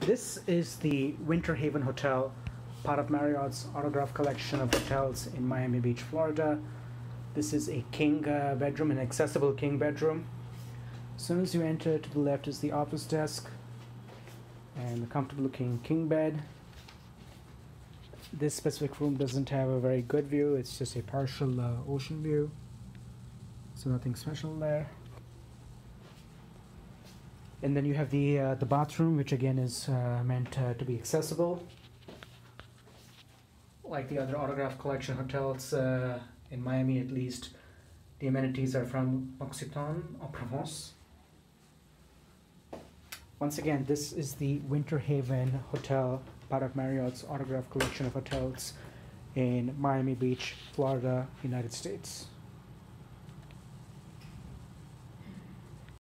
This is the Winter Haven Hotel, part of Marriott's Autograph Collection of hotels in Miami Beach, Florida. This is a king bedroom, an accessible king bedroom. As soon as you enter, to the left is the office desk and the comfortable looking king bed. This specific room doesn't have a very good view, it's just a partial ocean view, so nothing special there. And then you have the bathroom, which again is meant to be accessible. Like the other Autograph Collection hotels in Miami, at least, the amenities are from Occitane or Provence. Once again, this is the Winter Haven Hotel, part of Marriott's Autograph Collection of hotels in Miami Beach, Florida, United States.